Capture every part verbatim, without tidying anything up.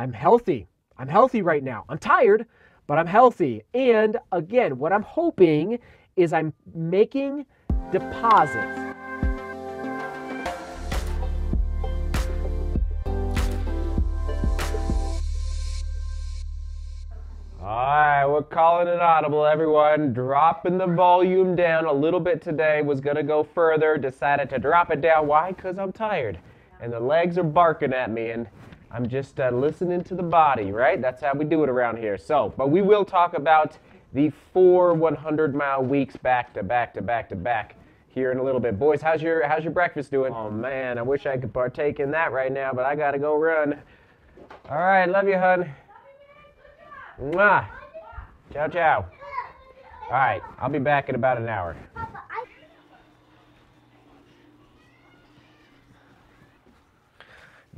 I'm healthy. I'm healthy right now. I'm tired, but I'm healthy. And again, what I'm hoping is I'm making deposits. Alright, we're calling an audible, everyone. Dropping the volume down a little bit today. Was going to go further, decided to drop it down. Why? Because I'm tired. And the legs are barking at me, and I'm just uh, listening to the body, right? That's how we do it around here. So, but we will talk about the four one hundred mile weeks back to back to back to back here in a little bit. Boys, how's your, how's your breakfast doing? Oh man, I wish I could partake in that right now, but I got to go run. Alright, love you, hun. Mwah. Ciao, ciao. All right, I'll be back in about an hour.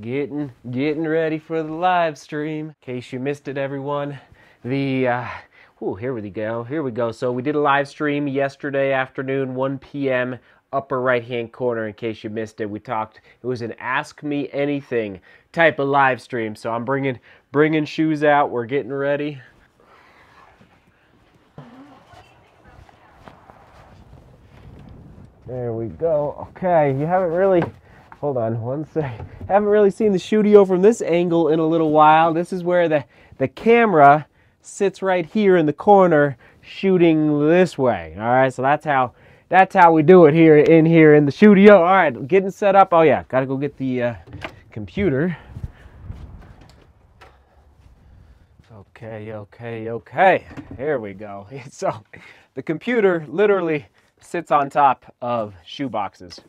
Getting, getting ready for the live stream. In case you missed it, everyone, the, uh, ooh, here we go, here we go. So we did a live stream yesterday afternoon, one p m, upper right-hand corner, in case you missed it. We talked, it was an Ask Me Anything type of live stream. So I'm bringing, bringing shoes out. We're getting ready. There we go. Okay, you haven't really, hold on one sec. Haven't really seen the studio from this angle in a little while. This is where the, the camera sits right here in the corner shooting this way. All right, so that's how That's how we do it here in here in the studio. All right, getting set up. Oh yeah, gotta go get the uh, computer. Okay, okay, okay. Here we go. So the computer literally sits on top of shoe boxes.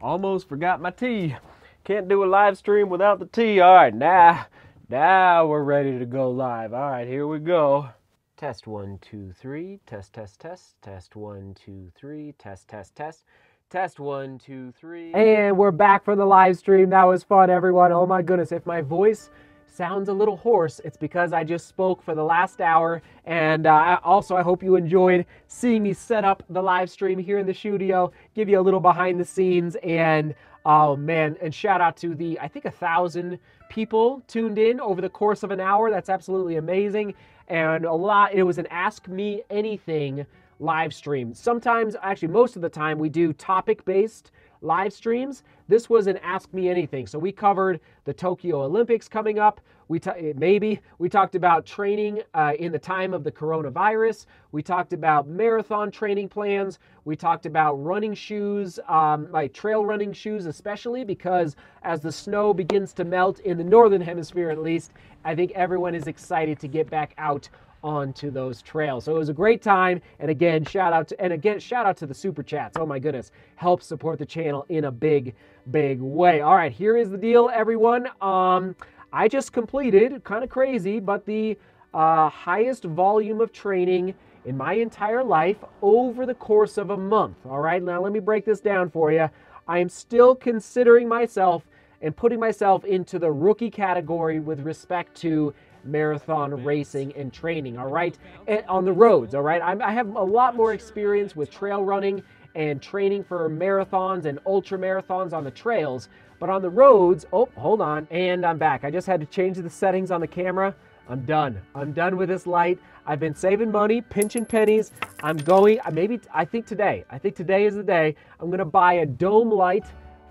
Almost forgot my tea. Can't do a live stream without the tea. All right, now, now we're ready to go live. All right, here we go. Test one, two, three. Test, test, test. Test one, two, three. Test, test, test. Test one, two, three. And we're back for the live stream. That was fun, everyone. Oh my goodness, if my voice sounds a little hoarse, it's because I just spoke for the last hour. And uh, also, I hope you enjoyed seeing me set up the live stream here in the studio, give you a little behind the scenes. And oh man, and shout out to the, I think a thousand people tuned in over the course of an hour. That's absolutely amazing. And a lot, it was an Ask Me Anything live stream. Sometimes, actually most of the time, we do topic-based live streams. This was an Ask Me Anything. So we covered the Tokyo Olympics coming up. We maybe we talked about training uh, in the time of the coronavirus. We talked about marathon training plans. We talked about running shoes, um, like trail running shoes, especially because as the snow begins to melt in the northern hemisphere, at least, I think everyone is excited to get back out onto those trails. So it was a great time, and again shout out to and again shout out to the super chats. Oh my goodness, help support the channel in a big big way. All right, here is the deal, everyone. um I just completed, kind of crazy, but the uh highest volume of training in my entire life over the course of a month. All right, now let me break this down for you. I am still considering myself and putting myself into the rookie category with respect to marathon racing and training, all right, and on the roads, all right. I'm, I have a lot more experience with trail running and training for marathons and ultra marathons on the trails, but on the roads, oh, hold on, and I'm back. I just had to change the settings on the camera. I'm done. I'm done with this light. I've been saving money, pinching pennies. I'm going, maybe, I think today, I think today is the day I'm gonna buy a dome light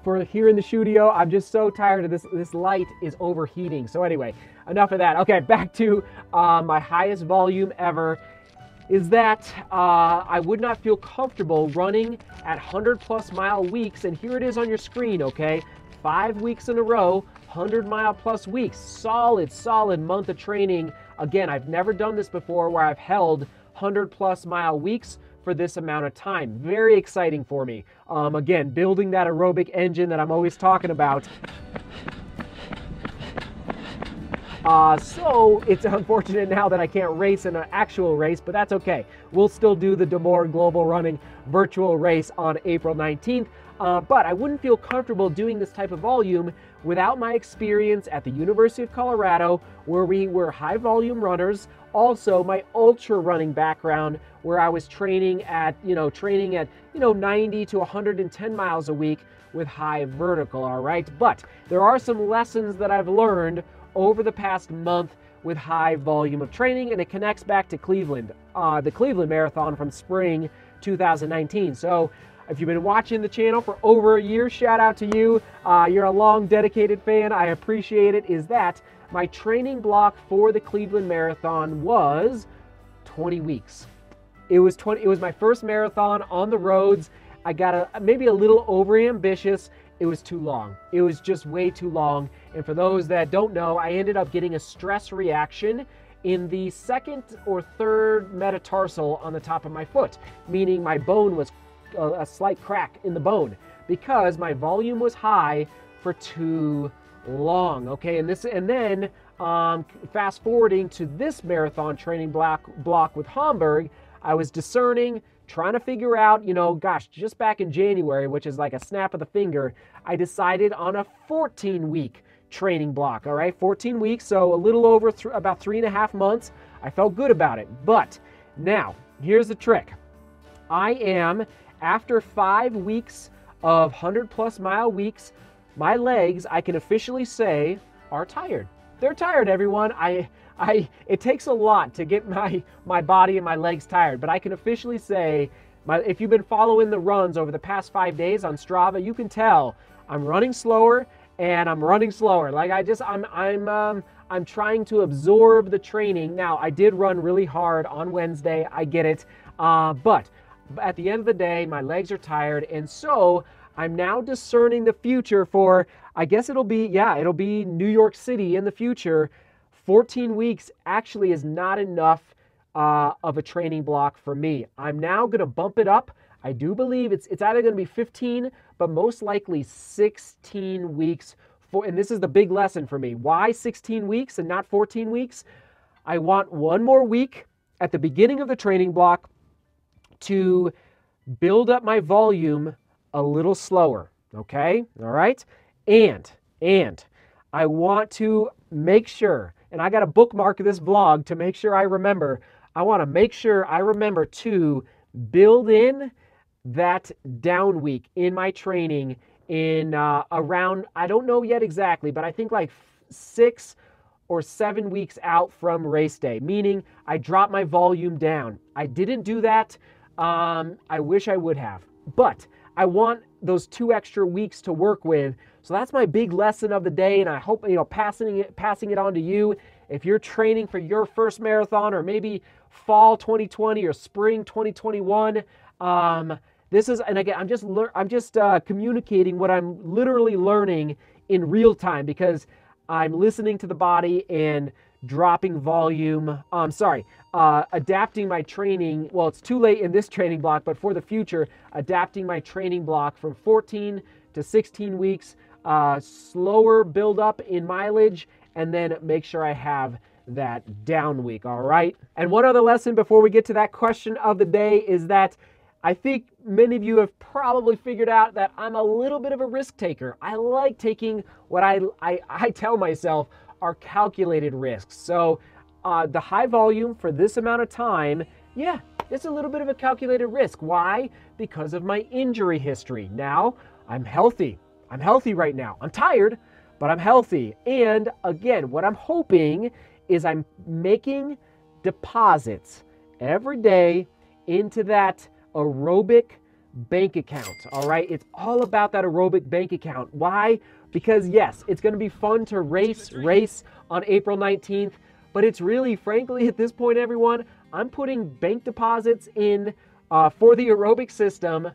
for here in the studio. I'm just so tired of this. This light is overheating. So anyway, enough of that. Okay, back to uh, my highest volume ever is that uh, I would not feel comfortable running at one hundred plus mile weeks. And here it is on your screen, okay? Five weeks in a row, one hundred mile plus weeks. Solid, solid month of training. Again, I've never done this before where I've held one hundred plus mile weeks for this amount of time. Very exciting for me. Um, again, building that aerobic engine that I'm always talking about. Uh, so it's unfortunate now that I can't race in an actual race, but that's okay. We'll still do the DeMoor Global Running Virtual Race on April nineteenth. Uh, but I wouldn't feel comfortable doing this type of volume without my experience at the University of Colorado, where we were high volume runners. Also my ultra running background, where I was training at, you know, training at, you know, ninety to one hundred ten miles a week with high vertical, all right? But there are some lessons that I've learned over the past month with high volume of training, and it connects back to Cleveland, uh, the Cleveland Marathon from spring two thousand nineteen. So if you've been watching the channel for over a year, shout out to you. Uh, you're a long, dedicated fan. I appreciate it. Is that my training block for the Cleveland Marathon was twenty weeks. It was twenty. It was my first marathon on the roads. I got a, maybe a little overambitious. It was too long. It was just way too long. And for those that don't know, I ended up getting a stress reaction in the second or third metatarsal on the top of my foot, meaning my bone was a slight crack in the bone because my volume was high for too long. Okay, and this, and then um, fast forwarding to this marathon training block block with Hamburg, I was discerning, trying to figure out, you know, gosh, just back in January, which is like a snap of the finger, I decided on a fourteen week training block. All right, fourteen weeks, so a little over th about three and a half months. I felt good about it, but now here's the trick. I am, after five weeks of one hundred plus mile weeks, my legs, I can officially say, are tired. They're tired, everyone. I, I, it takes a lot to get my, my body and my legs tired, but I can officially say, my, if you've been following the runs over the past five days on Strava, you can tell I'm running slower and I'm running slower. Like I just, I'm, I'm, um, I'm trying to absorb the training. Now, I did run really hard on Wednesday. I get it, uh, but at the end of the day, my legs are tired, and so I'm now discerning the future for, I guess it'll be, yeah, it'll be New York City in the future. fourteen weeks actually is not enough uh, of a training block for me. I'm now going to bump it up. I do believe it's, it's either going to be fifteen, but most likely sixteen weeks. For, and this is the big lesson for me. Why sixteen weeks and not fourteen weeks? I want one more week at the beginning of the training block to build up my volume a little slower, okay? All right? And, and I want to make sure, and I got to bookmark this vlog to make sure I remember, I want to make sure I remember to build in that down week in my training in uh, around, I don't know yet exactly, but I think like six or seven weeks out from race day, meaning I dropped my volume down. I didn't do that. Um, I wish I would have, but I want those two extra weeks to work with. So that's my big lesson of the day, and I hope, you know, passing it, passing it on to you. If you're training for your first marathon, or maybe fall twenty twenty or spring twenty twenty-one, um, this is, and again, I'm just, I'm just uh, communicating what I'm literally learning in real time, because I'm listening to the body and dropping volume, I'm sorry, uh, adapting my training. Well, it's too late in this training block, but for the future, adapting my training block from fourteen to sixteen weeks, uh, slower build up in mileage, and then make sure I have that down week, all right? And one other lesson before we get to that question of the day is that I think many of you have probably figured out that I'm a little bit of a risk taker. I like taking what I, I, I tell myself are calculated risks. So uh, the high volume for this amount of time, yeah, it's a little bit of a calculated risk. Why? Because of my injury history. Now, I'm healthy. I'm healthy right now. I'm tired, but I'm healthy. And again, what I'm hoping is I'm making deposits every day into that aerobic bank account, all right? It's all about that aerobic bank account. Why? Because yes, it's going to be fun to race, race on April nineteenth, but it's really, frankly, at this point, everyone, I'm putting bank deposits in uh, for the aerobic system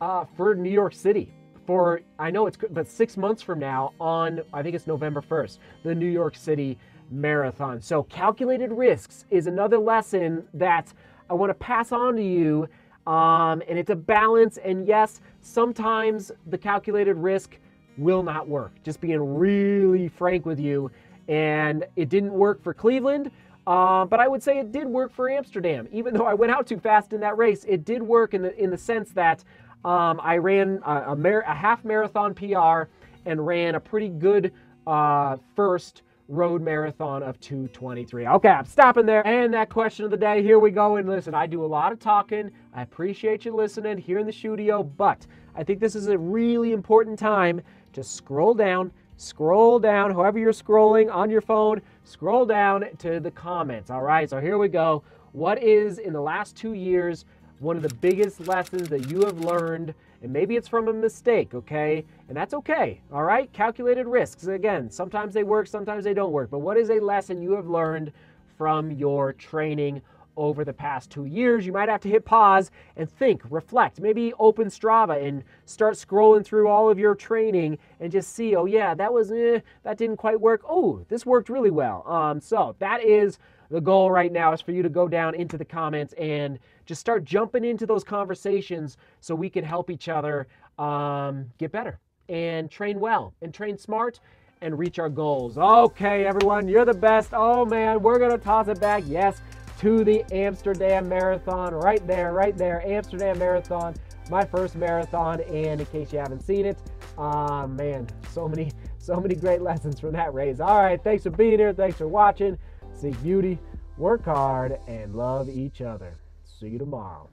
uh, for New York City. For, I know it's, but six months from now on, I think it's November first, the New York City Marathon. So calculated risks is another lesson that I want to pass on to you. Um, and it's a balance, and yes, sometimes the calculated risk will not work. Just being really frank with you, and it didn't work for Cleveland, uh, but I would say it did work for Amsterdam. Even though I went out too fast in that race, it did work in the in the sense that um, I ran a, a, mar a half marathon P R and ran a pretty good uh, first road marathon of two twenty-three. Okay, I'm stopping there. And that question of the day, here we go. And listen, I do a lot of talking. I appreciate you listening here in the studio, but I think this is a really important time to scroll down, scroll down, however you're scrolling on your phone, scroll down to the comments. All right, so here we go. What is, in the last two years, one of the biggest lessons that you have learned? And maybe it's from a mistake, okay? And that's okay, all right? Calculated risks, again, sometimes they work, sometimes they don't work. But what is a lesson you have learned from your training over the past two years? You might have to hit pause and think, reflect, maybe open Strava and start scrolling through all of your training and just see, oh yeah, that was, eh, that didn't quite work. Oh, this worked really well. Um, so that is the goal right now, is for you to go down into the comments and just start jumping into those conversations so we can help each other um, get better and train well and train smart and reach our goals. Okay, everyone, you're the best. Oh man, we're gonna toss it back, yes, to the Amsterdam Marathon. Right there, right there, Amsterdam Marathon, my first marathon. And in case you haven't seen it, uh, man, so many, so many great lessons from that race. All right, thanks for being here, thanks for watching. Seek beauty, work hard, and love each other. See you tomorrow.